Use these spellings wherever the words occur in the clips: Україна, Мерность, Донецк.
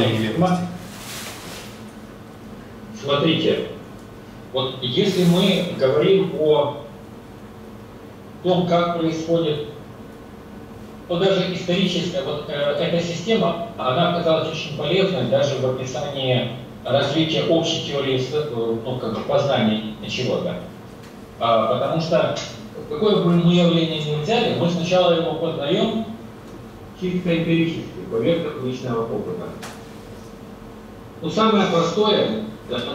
или мать? Смотрите, вот если мы говорим о том, как происходит, то даже историческая вот эта система, она оказалась очень полезной даже в описании развития общей теории, ну, как бы познания чего-то. Потому что какое бы мы явление ни взяли, мы сначала его познаем чисто эмпирически, поверх личного опыта. Но самое простое,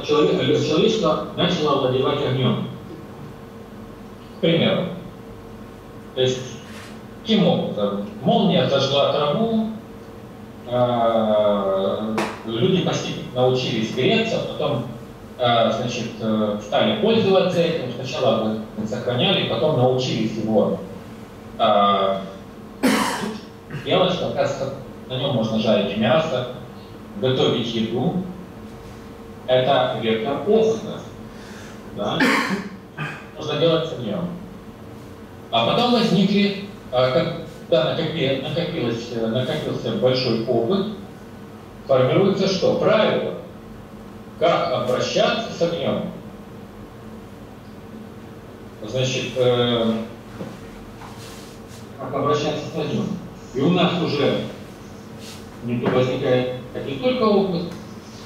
человечество начало овладевать огнем. К примеру. То есть, каким образом? Молния зажгла траву, люди постепенно научились греться, потом значит, стали пользоваться этим, сначала сохраняли, потом научились его делать, что оказывается, на нем можно жарить мясо, готовить еду. Это вектор опыта, да? Нужно делать с огнем. А потом возникли, когда накопился большой опыт, формируется что? Правило, как обращаться с огнем. Значит, как обращаться с огнем. И у нас уже возникает не только опыт,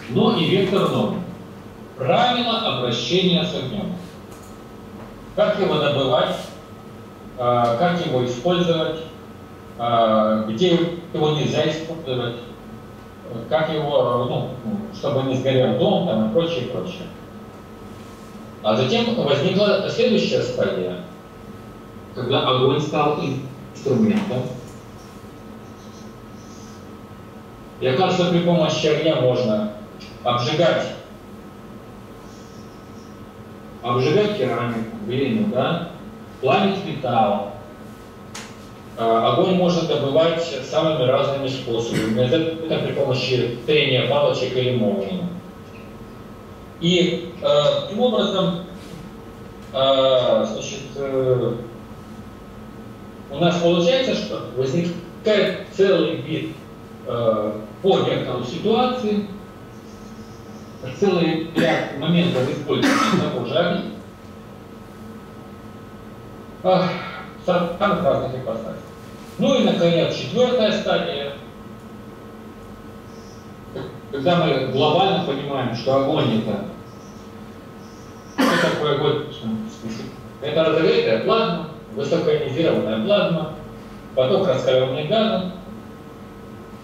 но и вектор нормы. Правило обращения с огнем. Как его добывать, как его использовать, где его нельзя использовать, как его, ну, чтобы не сгорел дом там, и прочее, прочее. А затем возникла следующая стадия, когда огонь стал инструментом. И оказывается, при помощи огня можно обжигать керамику, глину, да? Плавить металл. Огонь можно добывать самыми разными способами. Это при помощи трения палочек или молнии. И таким образом значит, у нас получается, что возникает целый вид по вектору ситуации, целый ряд моментов использования того же огня, самых разных ипостасей. Ну и, наконец, четвертая стадия, когда мы глобально понимаем, что огонь это... Что такое огонь? Это разогретая плазма, высокоионизированная плазма, поток раскаленных газов,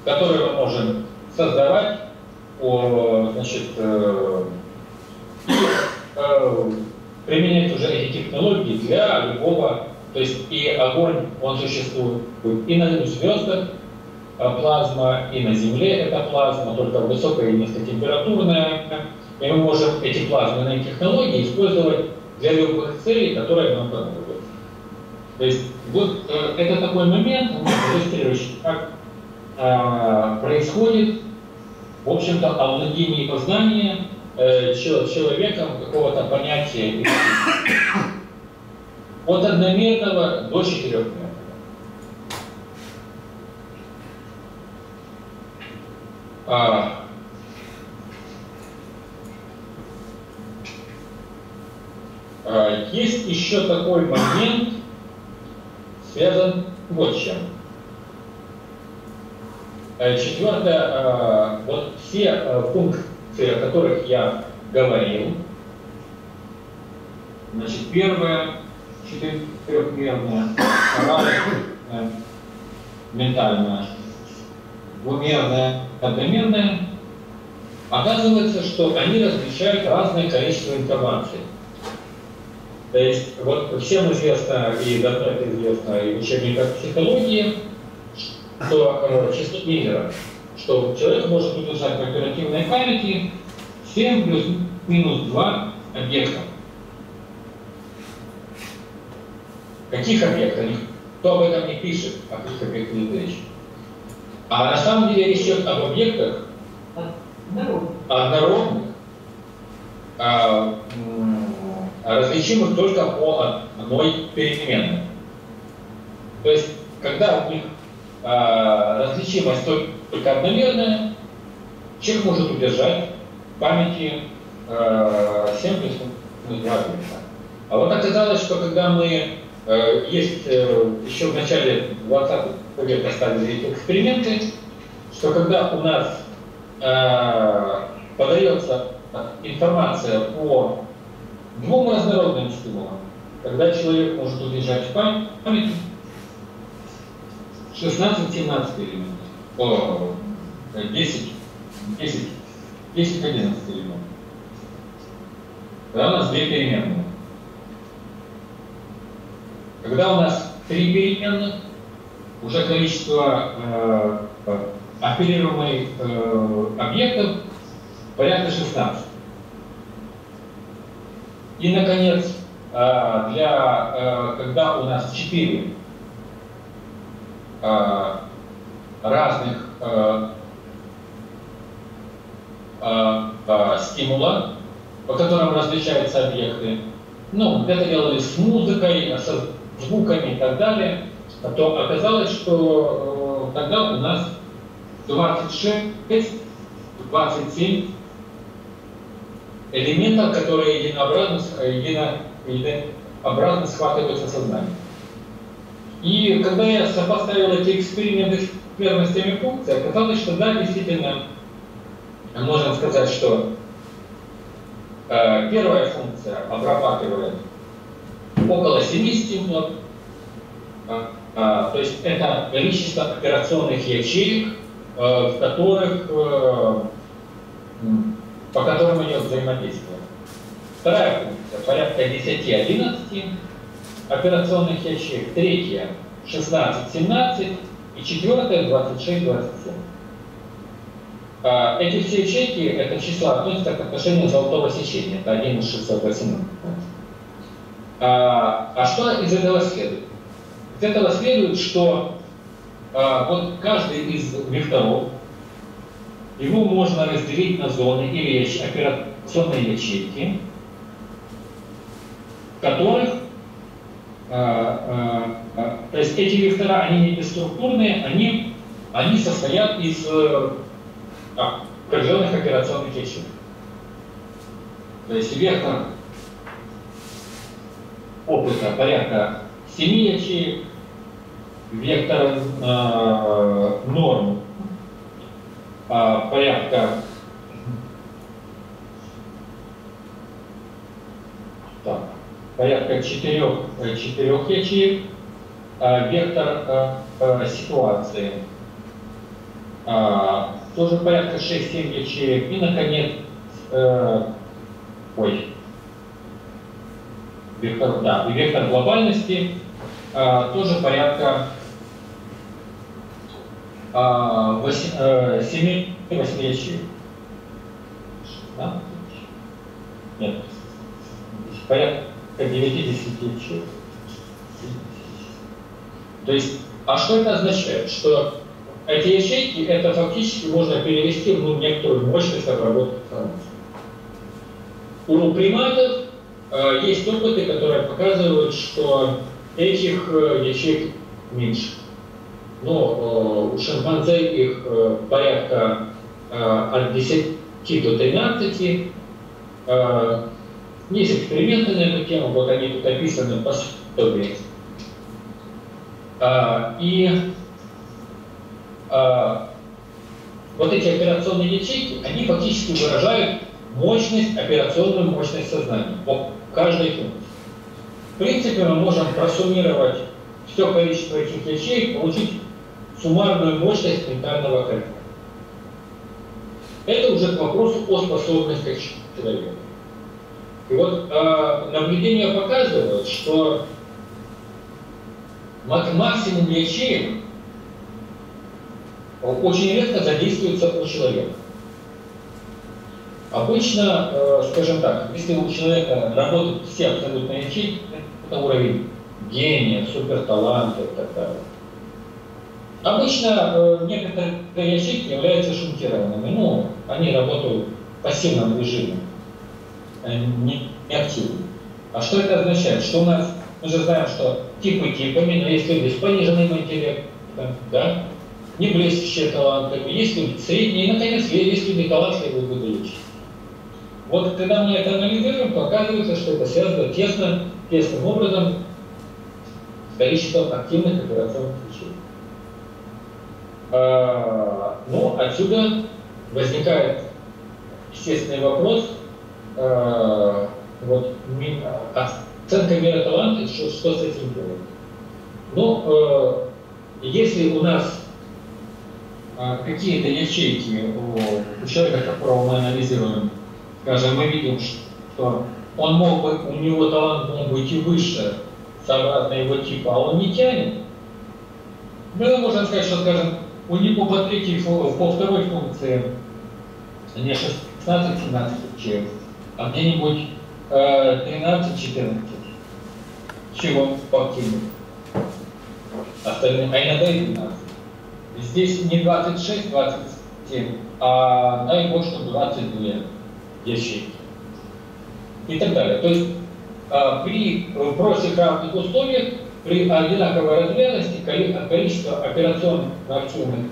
которые мы можем создавать, значит, применять уже эти технологии для любого, то есть и огонь, он существует и на звездах плазма, и на Земле это плазма, только высокая и низкотемпературная, и мы можем эти плазменные технологии использовать для любых целей, которые нам понадобятся. То есть вот это такой момент, иллюстрирующий, как происходит, в общем-то, овладение и познание человеком какого-то понятия от 1 метра до 4 метров. Есть еще такой момент, связан вот с чем. Четвертое, вот все функции, о которых я говорил, значит, первое, четырехмерное, второе, ментальное, двумерное, одномерное, оказывается, что они различают разное количество информации. То есть, вот всем известно, и давно это известно, и в учебниках психологии, что число Миллера, что человек может удержать в оперативной памяти 7 плюс-минус 2 объекта. Каких объектов? Кто об этом не пишет, о каких объектах не речь. А на самом деле речь идет об объектах однородных, различимых только по одной переменной. То есть, когда у них различимость только одномерная, Человек может удержать в памяти 7 преступных градусов. А вот оказалось, что когда мы еще в начале 20 века ставили эти эксперименты, что когда у нас подается информация по двум разнородным стимулам, когда человек может удержать в памяти 16-17 элементов, 10-11 элементов. Когда у нас 2 переменные. Когда у нас 3 переменных, уже количество оперируемых объектов порядка 16. И, наконец, когда у нас 4 разных стимула, по которым различаются объекты, ну, это делались с музыкой, со звуками и так далее, то оказалось, что тогда у нас 26-27 элементов, которые единообразно схватываются сознанием. И когда я сопоставил эти эксперименты с мерностями функций, оказалось, что да, действительно, можно сказать, что первая функция обрабатывает около 7 стимулов, то есть это количество операционных ячеек, по которым идет взаимодействие. Вторая функция порядка 10-11 операционных ячеек, третья 16-17 и четвертая 26-27. Эти все ячейки, это числа, относятся к отношению золотого сечения, это 1 из 618. А что из этого следует? Из этого следует, что вот каждый из векторов, его можно разделить на зоны или операционные ячейки, которых, то есть эти вектора, они не бесструктурные, они состоят из определенных операционных ячеек. То есть вектор опыта порядка 7 ячеек, вектор норм порядка 4 ячеек, вектор ситуации тоже порядка 6-7 ячеек, и, наконец, вектор глобальности тоже порядка 7-8 ячеек. Нет, порядка 9-10 ячеек. То есть, а что это означает? Что эти ячейки, это фактически можно перевести в некоторую мощность обработки информации. У приматов есть опыты, которые показывают, что этих ячеек меньше. Но у шимпанзе их порядка от 10 до 13. Есть эксперименты на эту тему, вот они тут описаны по пособии. Вот эти операционные ячейки, они фактически выражают мощность, операционную мощность сознания по каждой функции. В принципе, мы можем просуммировать все количество этих ячеек, получить суммарную мощность ментального корпуса. Это уже к вопросу о способностях человека. И вот наблюдения показывают, что максимум ячеек очень редко задействуется у человека. Обычно, скажем так, если у человека работают все абсолютно ячейки, это уровень гения, суперталанта и так далее. Обычно некоторые ячейки являются шунтированными, но они работают в пассивном режиме, не активно. А что это означает? Что у нас, мы же знаем, что типы типами, но есть люди с пониженным интеллектом, да? не блестящие таланты, есть люди средние, и, наконец, есть люди талантливые и выдающиеся. Вот когда мы это анализируем, показывается, что это связано тесным образом с количеством активных операционных ключей. Ну, отсюда возникает естественный вопрос, вот, оценка меры таланта, что с этим делать. Ну, если у нас какие-то ячейки у человека, которого мы анализируем, скажем, мы видим, что он мог бы, у него талант мог быть и выше, сообразно его типа, а он не тянет, мы можем сказать, что, скажем, у него по второй функции не 16-17 ЧФ, а где-нибудь 13-14 чего по активным, остальным, а иногда и 12. Здесь не 26-27, а дай бог, что 22 ячейки и так далее. То есть при прочих равных условиях, при одинаковой размерности количество операционных активных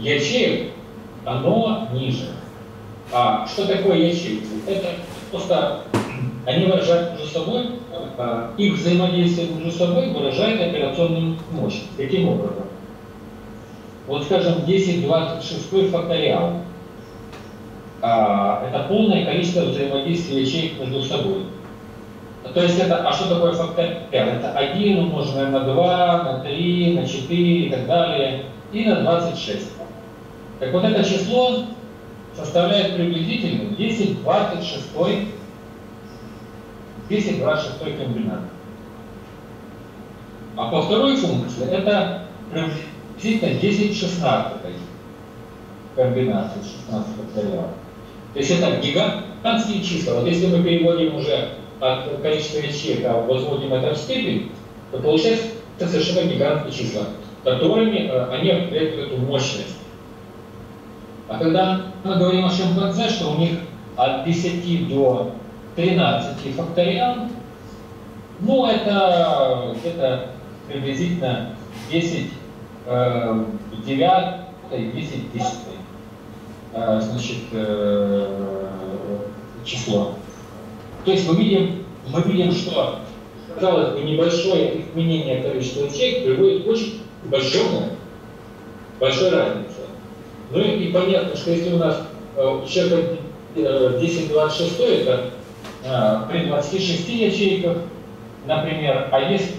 ячеек, оно ниже. А что такое ячейки? Это просто они выражают между собой, их взаимодействие между собой выражает операционную мощь. Каким образом? Вот, скажем, 10-26 факториал. Это полное количество взаимодействия ячеек между собой. То есть это, а что такое факториал? Это 1 умноженное на 2, на 3, на 4 и так далее, и на 26. Так вот это число составляет приблизительно 10 в 26 комбинат. А по второй функции это приблизительно 10 в 16 комбинации, 16 факториалов. То есть это гигантские числа. Вот если мы переводим уже от количества ячеек, а возводим это в степень, то получается совершенно гигантские числа, которыми они определяют эту мощность. А когда мы говорим о шимпанзе, что у них от 10 до 13 факториал, ну это где-то приблизительно 10 в 9, 10 в 10, значит, число. То есть мы видим, что, казалось бы, небольшое изменение количества ячеек приводит к очень большой разнице. Ну и понятно, что если у нас у человека 10-26, это при 26 ячейках, например, а если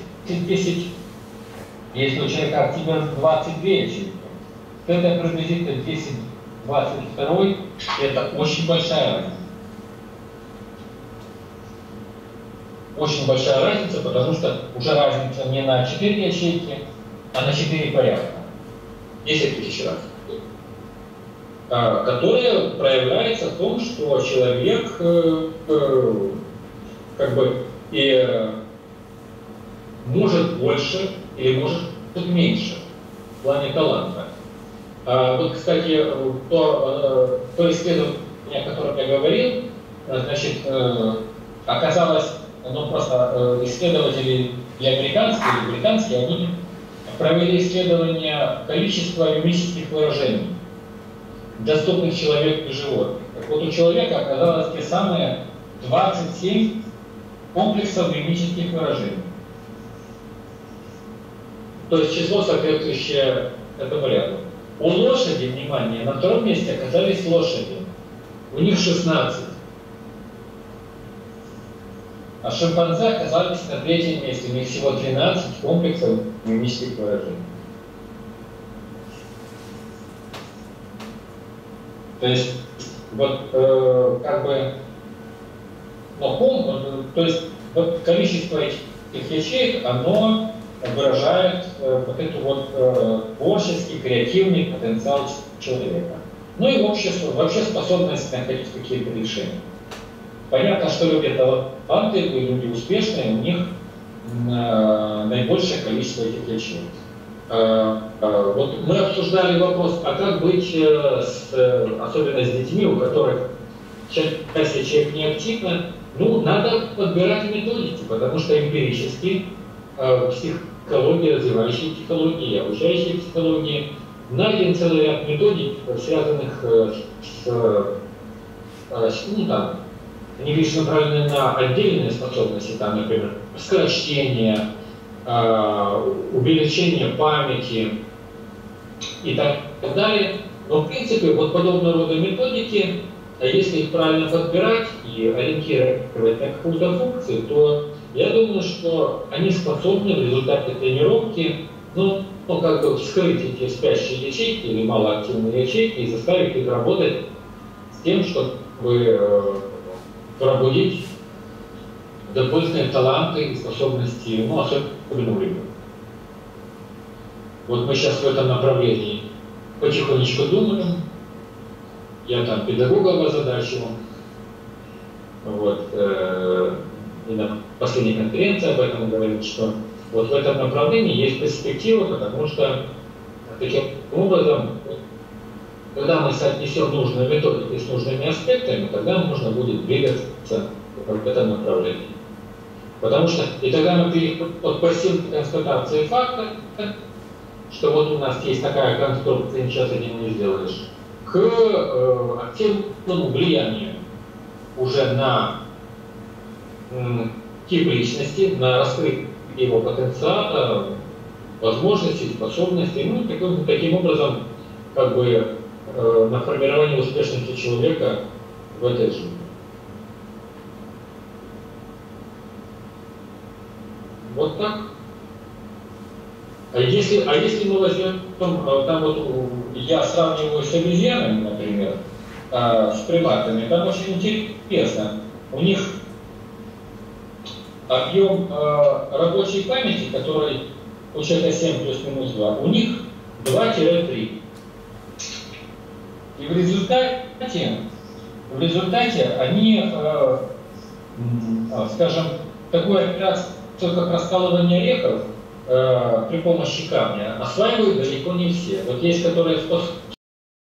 у человека активно 22 ячейки, то это приблизительно 10-22, это очень большая разница. Очень большая разница, потому что уже разница не на 4 ячейки, а на 4 порядка. 10 тысяч раз. Которая проявляется в том, что человек как бы может больше или может меньше в плане таланта. Вот, кстати, то исследование, о котором я говорил, значит, оказалось, ну просто исследователи и британские, они провели исследование количества мимических выражений, доступных человеку и животных. Так вот, у человека оказалось те самые 27 комплексов мимических выражений. То есть число, соответствующее этому ряду. У лошади, внимание, на втором месте оказались лошади. У них 16. А шимпанзе оказались на третьем месте. У них всего 13 комплексов мимических выражений. То есть, вот, как бы, то есть, вот количество этих ячеек, оно выражает вот эту вот творческий, креативный потенциал человека. Ну и вообще способность находить какие-то решения. Понятно, что люди таланты, люди успешные, у них наибольшее количество этих ячеек. Вот мы обсуждали вопрос, а как быть, особенно с детьми, у которых часть ячеек не активна. Ну, надо подбирать методики, потому что эмпирически в психологии, развивающей психологии, обучающей психологии найден целый ряд методик, связанных с они лишь направлены на отдельные способности, там, например, сокращение, увеличение памяти и так далее. Но в принципе вот подобного рода методики, если их правильно подбирать и ориентировать на какую-то функцию, то я думаю, что они способны в результате тренировки как бы вскрыть эти спящие ячейки или малоактивные ячейки и заставить их работать с тем, чтобы пробудить дополнительные таланты и способности, особенно у ребенка. Вот мы сейчас в этом направлении потихонечку думаем. Я там педагога обозадачивал. Вот. И на последней конференции об этом говорил, что вот в этом направлении есть перспектива, потому что таким образом, когда мы соотнесем нужную методику с нужными аспектами, тогда можно будет двигаться в этом направлении. Потому что, и тогда мы переходим от пассивной констатации факта, что вот у нас есть такая конструкция, ничего с этим не сделаешь, к активному влиянию уже на тип личности, на раскрытие его потенциала, возможностей, способностей, таким образом, как бы на формирование успешности человека в этой жизни. Вот так. А если мы возьмем, там вот я сравниваю с обезьянами, например, с приматами, там очень интересно. У них объем рабочей памяти, который у человека 7 плюс-минус 2, у них 2-3. И в результате они, скажем, такую операцию, как раскалывание орехов при помощи камня, осваивают далеко не все. Вот есть, которые способны